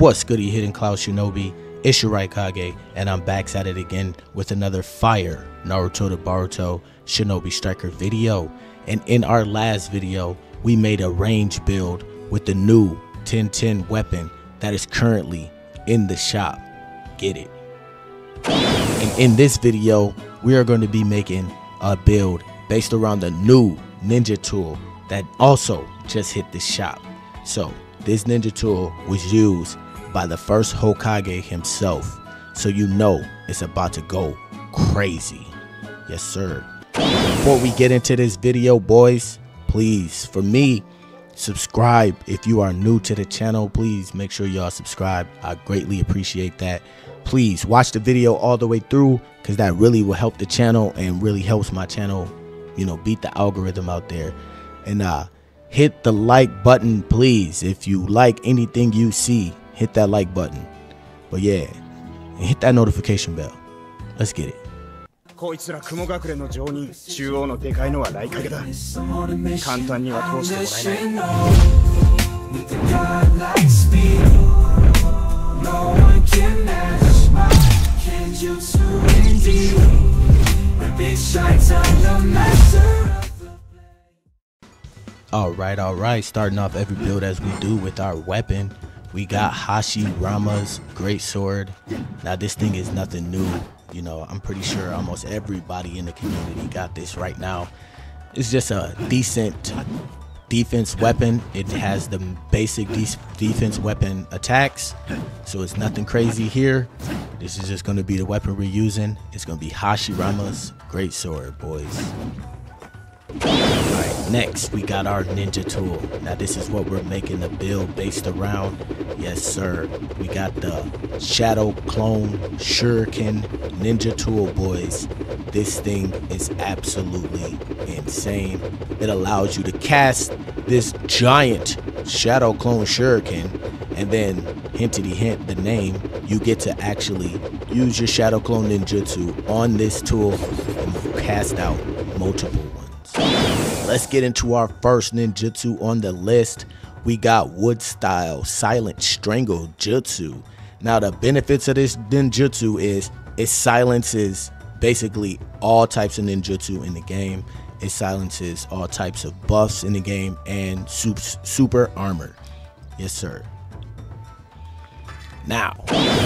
What's good, you Hidden Cloud Shinobi? It's Shirai Kage, and I'm back at it again with another fire Naruto to Boruto Shinobi Striker video. And in our last video, we made a range build with the new 1010 weapon that is currently in the shop. Get it? And in this video, we are going to be making a build based around the new ninja tool that also just hit the shop. So this ninja tool was used by the first Hokage himself, so you know it's about to go crazy. Yes sir. Before we get into this video, boys, please, for me, subscribe. If you are new to the channel, please make sure y'all subscribe. I greatly appreciate that. Please watch the video all the way through, because that really will help the channel and really helps my channel, you know, beat the algorithm out there. And hit the like button, please. If you like anything you see, hit that like button. But yeah, and hit that notification bell. Let's get it. All right, starting off every build as we do with our weapon. We got Hashirama's great sword. Now this thing is nothing new. You know, I'm pretty sure almost everybody in the community got this right now. It's just a decent defense weapon. It has the basic defense weapon attacks, so it's nothing crazy here. This is just going to be the weapon we're using. It's going to be Hashirama's great sword, boys. Alright, next we got our ninja tool. Now this is what we're making the build based around. Yes sir, we got the Shadow Clone Shuriken ninja tool, boys. This thing is absolutely insane. It allows you to cast this giant Shadow Clone Shuriken, and then, hintity hint, the name, you get to actually use your Shadow Clone ninjutsu on this tool and cast out multiple ones. Let's get into our first ninjutsu on the list. We got Wood Style Silent Strangle Jutsu. Now the benefits of this ninjutsu is it silences basically all types of ninjutsu in the game. It silences all types of buffs in the game and super armor. Yes sir. Now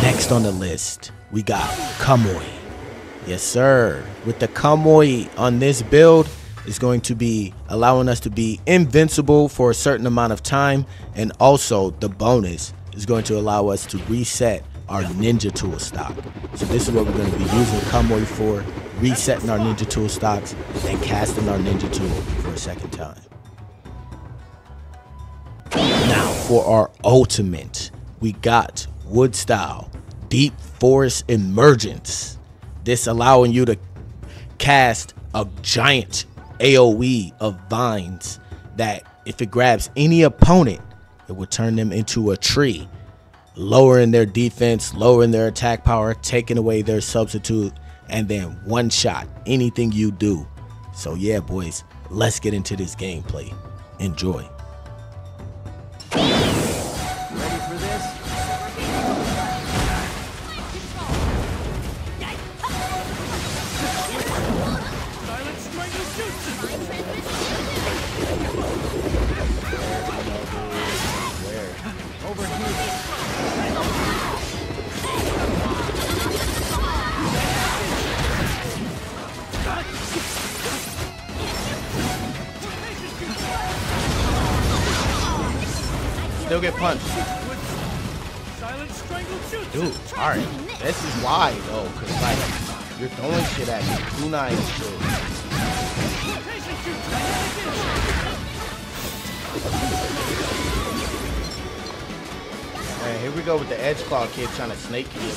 next on the list we got Kamui. Yes sir. With the Kamui on this build, is going to be allowing us to be invincible for a certain amount of time, and also the bonus is going to allow us to reset our ninja tool stock. So this is what we're going to be using Kamui for, resetting our ninja tool stocks and casting our ninja tool for a second time. Now for our ultimate, we got Wood Style Deep Forest Emergence. This allowing you to cast a giant AoE of vines that if it grabs any opponent, it will turn them into a tree, lowering their defense, lowering their attack power, taking away their substitute, and then one shot anything you do. So yeah boys, let's get into this gameplay. Enjoy. Still get punched. Dude, alright. This is why though, cause like you're throwing shit at me. Kunai and shit. Alright, here we go with the edge claw kid trying to snake you.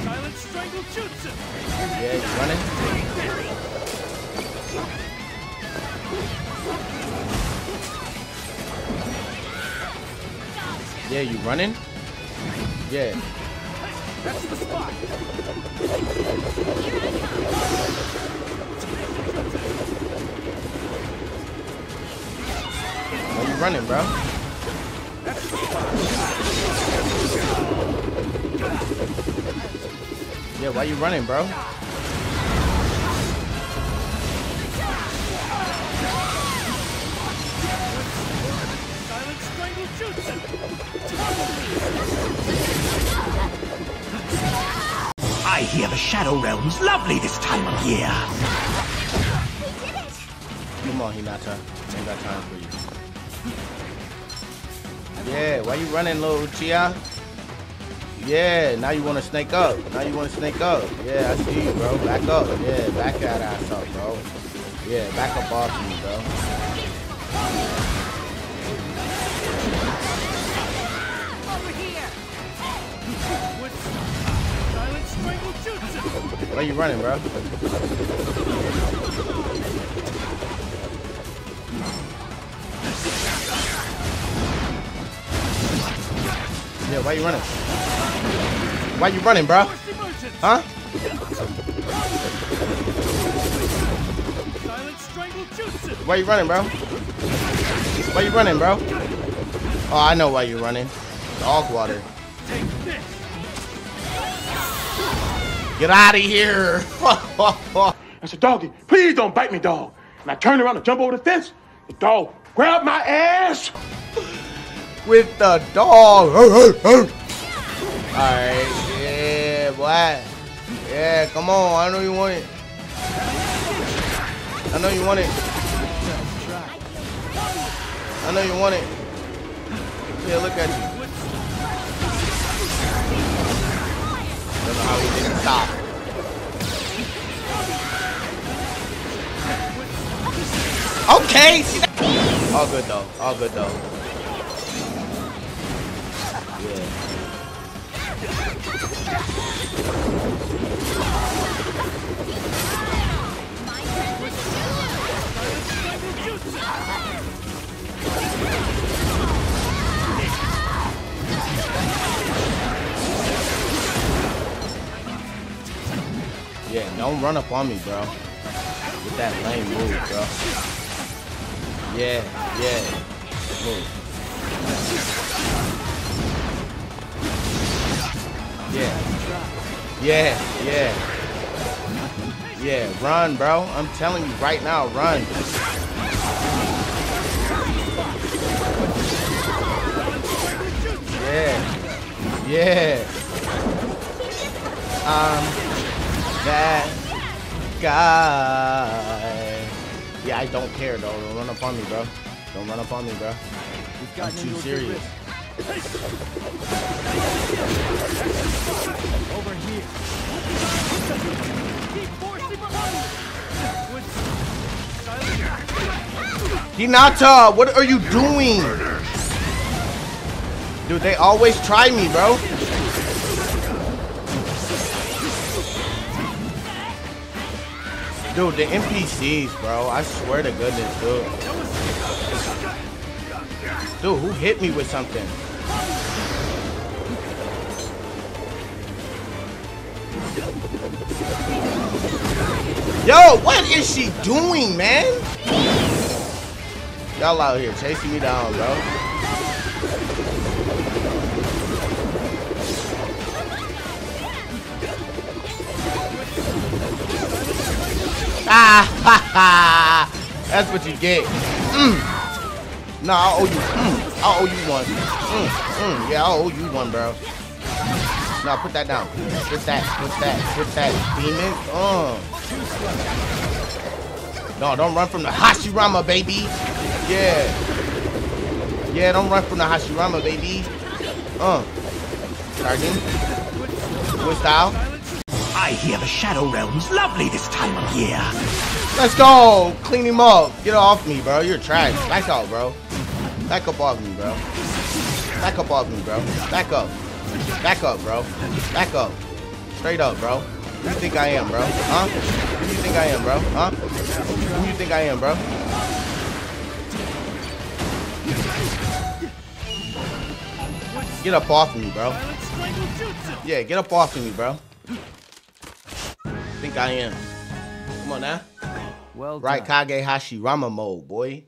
Silent Strangle Jutsu. Yeah, he's running. Yeah, you running? Yeah. That's the spot. Why you running, bro? Yeah, why you running, bro? I hear the Shadow Realm's lovely this time of year. We did it. Come on, Hinata. I ain't got time for you. Yeah, why you running, little Uchiha? Yeah, now you want to snake up. Now you want to snake up. Yeah, I see you, bro. Back up. Yeah, back that ass up, bro. Yeah, back up off me, bro. Why you running, bro? Yeah, why you running? Why you running, bro? Huh? Why you running, bro? Why you running, bro? Oh, I know why you running. Dog water. Get out of here! I said, doggy, please don't bite me, dog. And I turned around to jump over the fence. The dog grabbed my ass with the dog. All right, yeah, boy. Yeah, come on. I know you want it. I know you want it. I know you want it. Yeah, look at you. I don't know how he didn't stop. Okay! All good though. All good though. Yeah, don't run up on me, bro. With that lame move, bro. Yeah, yeah. Move. Yeah. Yeah, yeah. Yeah, run, bro. I'm telling you right now, run. Yeah. Yeah. That guy. Yeah, I don't care though. Don't run up on me, bro. Don't run up on me, bro. I'm too serious. Over here. Hinata, what are you doing? Dude, they always try me, bro. Dude, the NPCs, bro. I swear to goodness, dude. Dude, who hit me with something? Yo, what is she doing, man? Y'all out here chasing me down, bro. That's what you get. No, I owe you. I owe you one. Yeah, I owe you one, bro. No, put that down. Put that, demon. No, don't run from the Hashirama, baby. Yeah. Yeah, don't run from the Hashirama, baby. Starting. Wood style. I hear the Shadow Realm's lovely this time of year. Let's go! Clean him up! Get off me, bro. You're trash. Back out, bro. Back up off me, bro. Back up off me, bro. Back up. Back up, bro. Back up. Straight up, bro. Who you think I am, bro? Huh? Who you think I am, bro? Huh? Who you think I am, bro? Get up off me, bro. Yeah, get up off of me, bro. I think I am. Come on now. Well done. Right, Kage Hashirama mode, boy.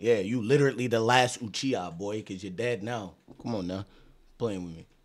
Yeah, you literally the last Uchiha, boy, because you're dead now. Come on now. Playing with me.